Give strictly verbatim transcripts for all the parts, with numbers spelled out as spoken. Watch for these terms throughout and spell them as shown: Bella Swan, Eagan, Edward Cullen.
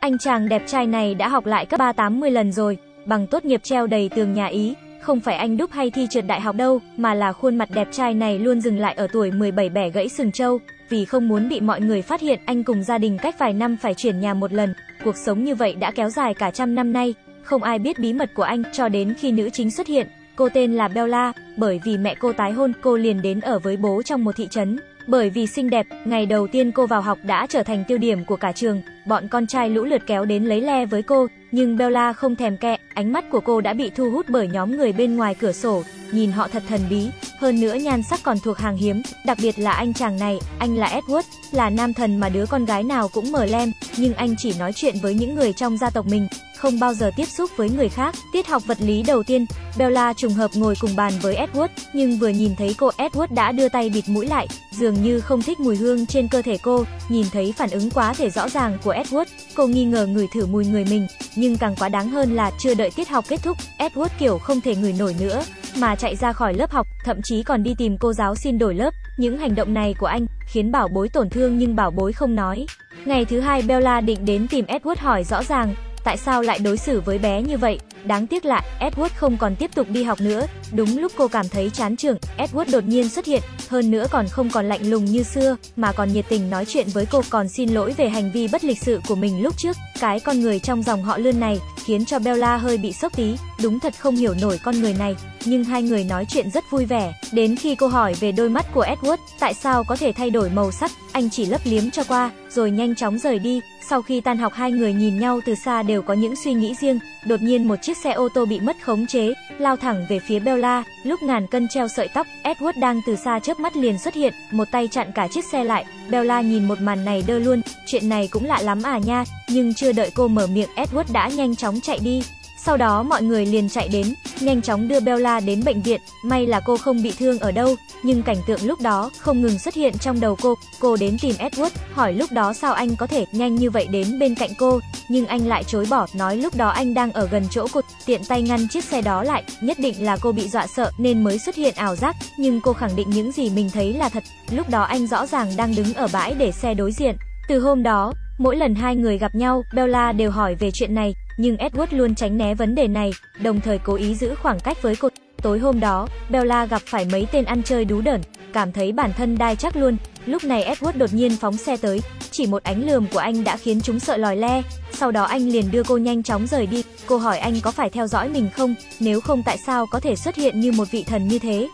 Anh chàng đẹp trai này đã học lại cấp ba tám mươi lần rồi, bằng tốt nghiệp treo đầy tường nhà Ý. Không phải anh đúc hay thi trượt đại học đâu, mà là khuôn mặt đẹp trai này luôn dừng lại ở tuổi mười bảy bẻ gãy sừng trâu. Vì không muốn bị mọi người phát hiện, anh cùng gia đình cách vài năm phải chuyển nhà một lần. Cuộc sống như vậy đã kéo dài cả trăm năm nay, không ai biết bí mật của anh cho đến khi nữ chính xuất hiện. Cô tên là Bella, bởi vì mẹ cô tái hôn, cô liền đến ở với bố trong một thị trấn. Bởi vì xinh đẹp, ngày đầu tiên cô vào học đã trở thành tiêu điểm của cả trường. Bọn con trai lũ lượt kéo đến lấy le với cô, nhưng Bella không thèm kẹ. Ánh mắt của cô đã bị thu hút bởi nhóm người bên ngoài cửa sổ, nhìn họ thật thần bí. Hơn nữa nhan sắc còn thuộc hàng hiếm, đặc biệt là anh chàng này. Anh là Edward, là nam thần mà đứa con gái nào cũng mờ lem, nhưng anh chỉ nói chuyện với những người trong gia tộc mình, không bao giờ tiếp xúc với người khác. Tiết học vật lý đầu tiên, Bella trùng hợp ngồi cùng bàn với Edward, nhưng vừa nhìn thấy cô, Edward đã đưa tay bịt mũi lại, dường như không thích mùi hương trên cơ thể cô. Nhìn thấy phản ứng quá thể rõ ràng của Edward, cô nghi ngờ ngửi thử mùi người mình, nhưng càng quá đáng hơn là chưa đợi tiết học kết thúc, Edward kiểu không thể ngửi nổi nữa mà chạy ra khỏi lớp học, thậm chí còn đi tìm cô giáo xin đổi lớp. Những hành động này của anh khiến bảo bối tổn thương, nhưng bảo bối không nói. Ngày thứ hai, Bella định đến tìm Edward hỏi rõ ràng tại sao lại đối xử với bé như vậy. Đáng tiếc là Edward không còn tiếp tục đi học nữa. Đúng lúc cô cảm thấy chán trường, Edward đột nhiên xuất hiện, hơn nữa còn không còn lạnh lùng như xưa, mà còn nhiệt tình nói chuyện với cô, còn xin lỗi về hành vi bất lịch sự của mình lúc trước. Cái con người trong dòng họ Lươn này khiến cho Bella hơi bị sốc tí, đúng thật không hiểu nổi con người này. Nhưng hai người nói chuyện rất vui vẻ, đến khi cô hỏi về đôi mắt của Edward, tại sao có thể thay đổi màu sắc, anh chỉ lấp liếm cho qua, rồi nhanh chóng rời đi. Sau khi tan học, hai người nhìn nhau từ xa đều có những suy nghĩ riêng. Đột nhiên một chiếc xe ô tô bị mất khống chế, lao thẳng về phía Bella. Lúc ngàn cân treo sợi tóc, Edward đang từ xa chớp mắt liền xuất hiện, một tay chặn cả chiếc xe lại. Bella nhìn một màn này đơ luôn, chuyện này cũng lạ lắm à nha. Nhưng chưa đợi cô mở miệng, Edward đã nhanh chóng chạy đi. Sau đó mọi người liền chạy đến, nhanh chóng đưa Bella đến bệnh viện. May là cô không bị thương ở đâu, nhưng cảnh tượng lúc đó không ngừng xuất hiện trong đầu cô. Cô đến tìm Edward, hỏi lúc đó sao anh có thể nhanh như vậy đến bên cạnh cô, nhưng anh lại chối bỏ, nói lúc đó anh đang ở gần chỗ cô, tiện tay ngăn chiếc xe đó lại. Nhất định là cô bị dọa sợ nên mới xuất hiện ảo giác, nhưng cô khẳng định những gì mình thấy là thật. Lúc đó anh rõ ràng đang đứng ở bãi để xe đối diện. Từ hôm đó, mỗi lần hai người gặp nhau, Bella đều hỏi về chuyện này, nhưng Edward luôn tránh né vấn đề này, đồng thời cố ý giữ khoảng cách với cô. Tối hôm đó, Bella gặp phải mấy tên ăn chơi đú đởn, cảm thấy bản thân đai chắc luôn. Lúc này Edward đột nhiên phóng xe tới, chỉ một ánh lườm của anh đã khiến chúng sợ lòi le. Sau đó anh liền đưa cô nhanh chóng rời đi. Cô hỏi anh có phải theo dõi mình không, nếu không tại sao có thể xuất hiện như một vị thần như thế.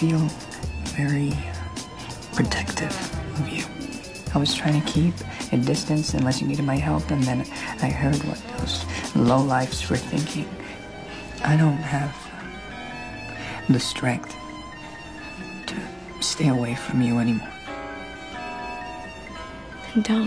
I feel very protective of you. I was trying to keep a distance unless you needed my help, and then I heard what those lowlifes were thinking. I don't have the strength to stay away from you anymore. Then don't.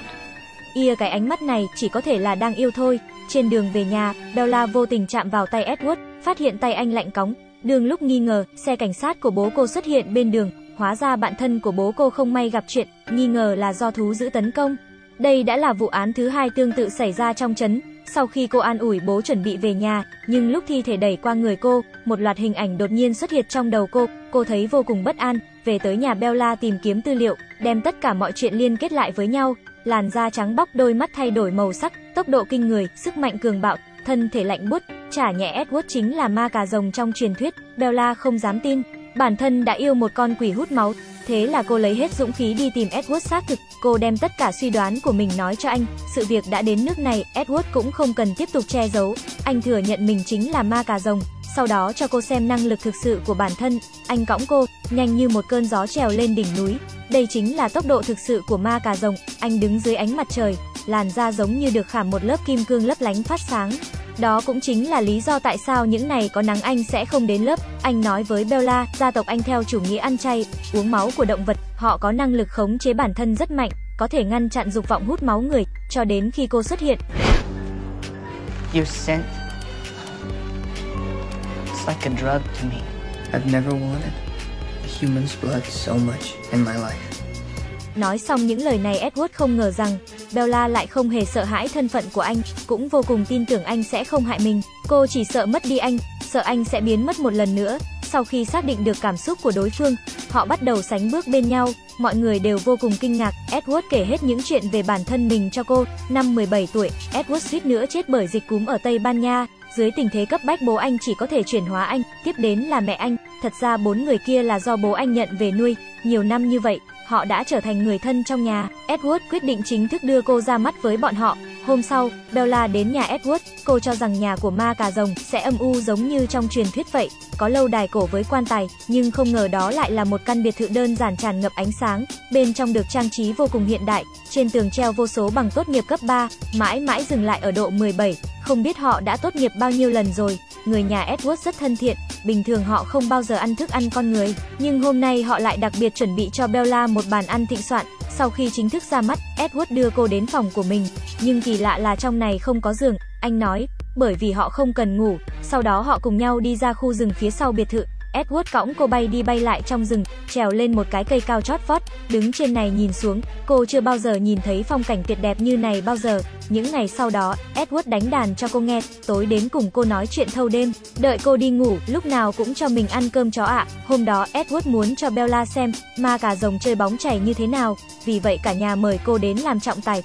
Ia cái ánh mắt này chỉ có thể là đang yêu thôi. Trên đường về nhà, Bella vô tình chạm vào tay Edward, phát hiện tay anh lạnh cóng. Đường lúc nghi ngờ, xe cảnh sát của bố cô xuất hiện bên đường. Hóa ra bạn thân của bố cô không may gặp chuyện, nghi ngờ là do thú dữ tấn công. Đây đã là vụ án thứ hai tương tự xảy ra trong trấn. Sau khi cô an ủi bố chuẩn bị về nhà, nhưng lúc thi thể đẩy qua người cô, một loạt hình ảnh đột nhiên xuất hiện trong đầu cô. Cô thấy vô cùng bất an, về tới nhà Bella tìm kiếm tư liệu, đem tất cả mọi chuyện liên kết lại với nhau. Làn da trắng bóc, đôi mắt thay đổi màu sắc, tốc độ kinh người, sức mạnh cường bạo, thân thể lạnh buốt, chả nhẽ Edward chính là ma cà rồng trong truyền thuyết. Bella không dám tin. Bản thân đã yêu một con quỷ hút máu, thế là cô lấy hết dũng khí đi tìm Edward xác thực. Cô đem tất cả suy đoán của mình nói cho anh. Sự việc đã đến nước này, Edward cũng không cần tiếp tục che giấu. Anh thừa nhận mình chính là ma cà rồng, sau đó cho cô xem năng lực thực sự của bản thân. Anh cõng cô, nhanh như một cơn gió trèo lên đỉnh núi. Đây chính là tốc độ thực sự của ma cà rồng. Anh đứng dưới ánh mặt trời, làn da giống như được khảm một lớp kim cương lấp lánh phát sáng. Đó cũng chính là lý do tại sao những ngày có nắng anh sẽ không đến lớp. Anh nói với Bella, gia tộc anh theo chủ nghĩa ăn chay, uống máu của động vật, họ có năng lực khống chế bản thân rất mạnh, có thể ngăn chặn dục vọng hút máu người, cho đến khi cô xuất hiện. You sent. It's like a drug to me. I've never wanted a human's blood so much in my life. Nói xong những lời này, Edward không ngờ rằng Bella lại không hề sợ hãi thân phận của anh, cũng vô cùng tin tưởng anh sẽ không hại mình. Cô chỉ sợ mất đi anh, sợ anh sẽ biến mất một lần nữa. Sau khi xác định được cảm xúc của đối phương, họ bắt đầu sánh bước bên nhau. Mọi người đều vô cùng kinh ngạc, Edward kể hết những chuyện về bản thân mình cho cô. Năm mười bảy tuổi, Edward suýt nữa chết bởi dịch cúm ở Tây Ban Nha. Dưới tình thế cấp bách bố anh chỉ có thể chuyển hóa anh, tiếp đến là mẹ anh. Thật ra bốn người kia là do bố anh nhận về nuôi. Nhiều năm như vậy, họ đã trở thành người thân trong nhà. Edward quyết định chính thức đưa cô ra mắt với bọn họ. Hôm sau, Bella đến nhà Edward, cô cho rằng nhà của ma cà rồng sẽ âm u giống như trong truyền thuyết vậy, có lâu đài cổ với quan tài, nhưng không ngờ đó lại là một căn biệt thự đơn giản tràn ngập ánh sáng, bên trong được trang trí vô cùng hiện đại, trên tường treo vô số bằng tốt nghiệp cấp ba, mãi mãi dừng lại ở độ mười bảy, không biết họ đã tốt nghiệp bao nhiêu lần rồi. Người nhà Edward rất thân thiện, bình thường họ không bao giờ ăn thức ăn con người, nhưng hôm nay họ lại đặc biệt chuẩn bị cho Bella một bàn ăn thịnh soạn. Sau khi chính thức ra mắt, Edward đưa cô đến phòng của mình, nhưng kỳ lạ là trong này không có giường, anh nói, bởi vì họ không cần ngủ. Sau đó họ cùng nhau đi ra khu rừng phía sau biệt thự, Edward cõng cô bay đi bay lại trong rừng, trèo lên một cái cây cao chót vót, đứng trên này nhìn xuống, cô chưa bao giờ nhìn thấy phong cảnh tuyệt đẹp như này bao giờ. Những ngày sau đó, Edward đánh đàn cho cô nghe, tối đến cùng cô nói chuyện thâu đêm, đợi cô đi ngủ, lúc nào cũng cho mình ăn cơm chó ạ. À. Hôm đó, Edward muốn cho Bella xem ma cà rồng chơi bóng chày như thế nào, vì vậy cả nhà mời cô đến làm trọng tài.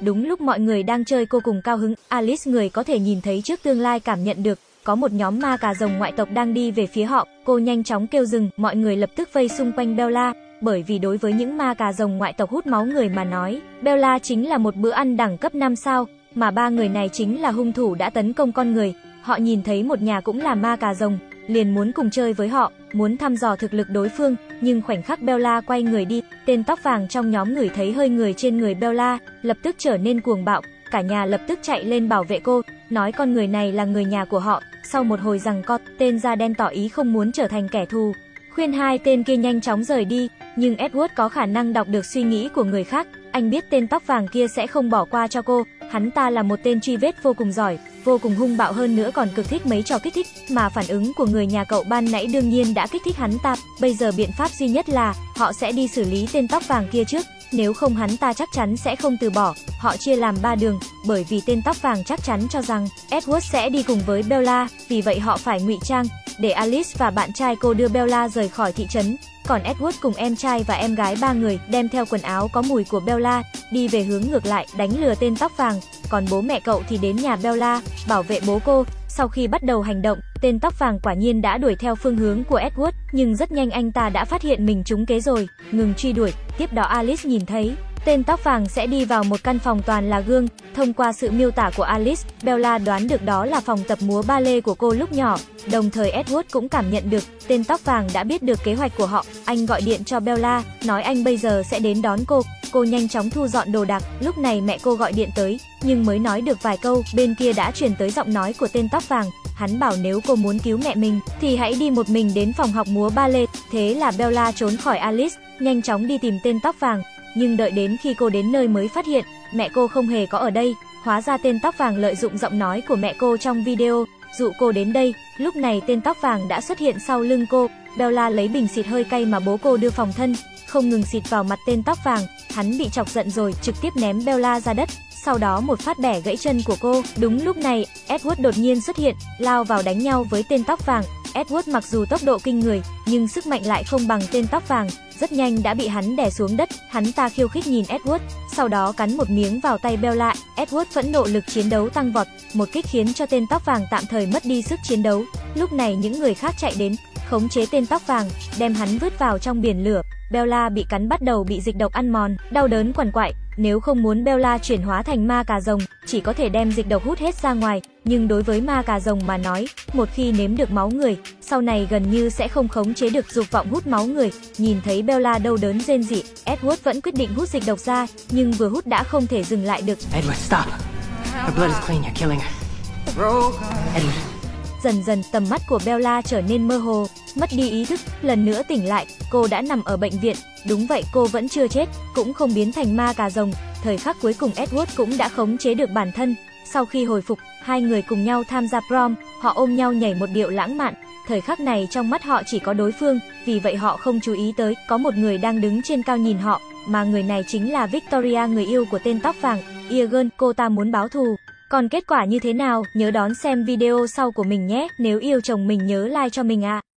Đúng lúc mọi người đang chơi cô cùng cao hứng, Alice người có thể nhìn thấy trước tương lai cảm nhận được, có một nhóm ma cà rồng ngoại tộc đang đi về phía họ, cô nhanh chóng kêu dừng, mọi người lập tức vây xung quanh Bella, bởi vì đối với những ma cà rồng ngoại tộc hút máu người mà nói, Bella chính là một bữa ăn đẳng cấp năm sao, mà ba người này chính là hung thủ đã tấn công con người, họ nhìn thấy một nhà cũng là ma cà rồng, liền muốn cùng chơi với họ, muốn thăm dò thực lực đối phương, nhưng khoảnh khắc Bella quay người đi, tên tóc vàng trong nhóm ngửi thấy hơi người trên người Bella, lập tức trở nên cuồng bạo, cả nhà lập tức chạy lên bảo vệ cô, nói con người này là người nhà của họ, sau một hồi giằng co, tên da đen tỏ ý không muốn trở thành kẻ thù, khuyên hai tên kia nhanh chóng rời đi, nhưng Edward có khả năng đọc được suy nghĩ của người khác, anh biết tên tóc vàng kia sẽ không bỏ qua cho cô, hắn ta là một tên truy vết vô cùng giỏi, vô cùng hung bạo, hơn nữa còn cực thích mấy trò kích thích, mà phản ứng của người nhà cậu ban nãy đương nhiên đã kích thích hắn ta, bây giờ biện pháp duy nhất là họ sẽ đi xử lý tên tóc vàng kia trước, nếu không hắn ta chắc chắn sẽ không từ bỏ, họ chia làm ba đường, bởi vì tên tóc vàng chắc chắn cho rằng Edward sẽ đi cùng với Bella, vì vậy họ phải ngụy trang, để Alice và bạn trai cô đưa Bella rời khỏi thị trấn, còn Edward cùng em trai và em gái ba người đem theo quần áo có mùi của Bella, đi về hướng ngược lại, đánh lừa tên tóc vàng, còn bố mẹ cậu thì đến nhà Bella, bảo vệ bố cô. Sau khi bắt đầu hành động, tên tóc vàng quả nhiên đã đuổi theo phương hướng của Edward, nhưng rất nhanh anh ta đã phát hiện mình trúng kế rồi, ngừng truy đuổi, tiếp đó Alice nhìn thấy tên tóc vàng sẽ đi vào một căn phòng toàn là gương. Thông qua sự miêu tả của Alice, Bella đoán được đó là phòng tập múa ba lê của cô lúc nhỏ. Đồng thời Edward cũng cảm nhận được, tên tóc vàng đã biết được kế hoạch của họ. Anh gọi điện cho Bella, nói anh bây giờ sẽ đến đón cô. Cô nhanh chóng thu dọn đồ đạc, lúc này mẹ cô gọi điện tới, nhưng mới nói được vài câu, bên kia đã truyền tới giọng nói của tên tóc vàng. Hắn bảo nếu cô muốn cứu mẹ mình, thì hãy đi một mình đến phòng học múa ba lê. Thế là Bella trốn khỏi Alice, nhanh chóng đi tìm tên tóc vàng. Nhưng đợi đến khi cô đến nơi mới phát hiện, mẹ cô không hề có ở đây. Hóa ra tên tóc vàng lợi dụng giọng nói của mẹ cô trong video, dụ cô đến đây. Lúc này tên tóc vàng đã xuất hiện sau lưng cô. Bella lấy bình xịt hơi cay mà bố cô đưa phòng thân, không ngừng xịt vào mặt tên tóc vàng. Hắn bị chọc giận rồi, trực tiếp ném Bella ra đất. Sau đó một phát bẻ gãy chân của cô. Đúng lúc này, Edward đột nhiên xuất hiện, lao vào đánh nhau với tên tóc vàng. Edward mặc dù tốc độ kinh người, nhưng sức mạnh lại không bằng tên tóc vàng, rất nhanh đã bị hắn đè xuống đất. Hắn ta khiêu khích nhìn Edward, sau đó cắn một miếng vào tay Bella. Edward phẫn nộ, lực chiến đấu tăng vọt, một kích khiến cho tên tóc vàng tạm thời mất đi sức chiến đấu. Lúc này những người khác chạy đến, khống chế tên tóc vàng, đem hắn vứt vào trong biển lửa. Bella bị cắn bắt đầu bị dịch độc ăn mòn, đau đớn quằn quại. Nếu không muốn Bella chuyển hóa thành ma cà rồng, chỉ có thể đem dịch độc hút hết ra ngoài. Nhưng đối với ma cà rồng mà nói, một khi nếm được máu người, sau này gần như sẽ không khống chế được dục vọng hút máu người. Nhìn thấy Bella đau đớn rên rỉ, Edward vẫn quyết định hút dịch độc ra, nhưng vừa hút đã không thể dừng lại được. Edward, stop. Her blood is clean, you're killing her. Edward. Dần dần tầm mắt của Bella trở nên mơ hồ, mất đi ý thức, lần nữa tỉnh lại, cô đã nằm ở bệnh viện. Đúng vậy, cô vẫn chưa chết, cũng không biến thành ma cà rồng. Thời khắc cuối cùng Edward cũng đã khống chế được bản thân. Sau khi hồi phục, hai người cùng nhau tham gia prom, họ ôm nhau nhảy một điệu lãng mạn. Thời khắc này trong mắt họ chỉ có đối phương, vì vậy họ không chú ý tới có một người đang đứng trên cao nhìn họ, mà người này chính là Victoria, người yêu của tên tóc vàng Eagan. Cô ta muốn báo thù. Còn kết quả như thế nào, nhớ đón xem video sau của mình nhé. Nếu yêu chồng mình nhớ like cho mình ạ. À.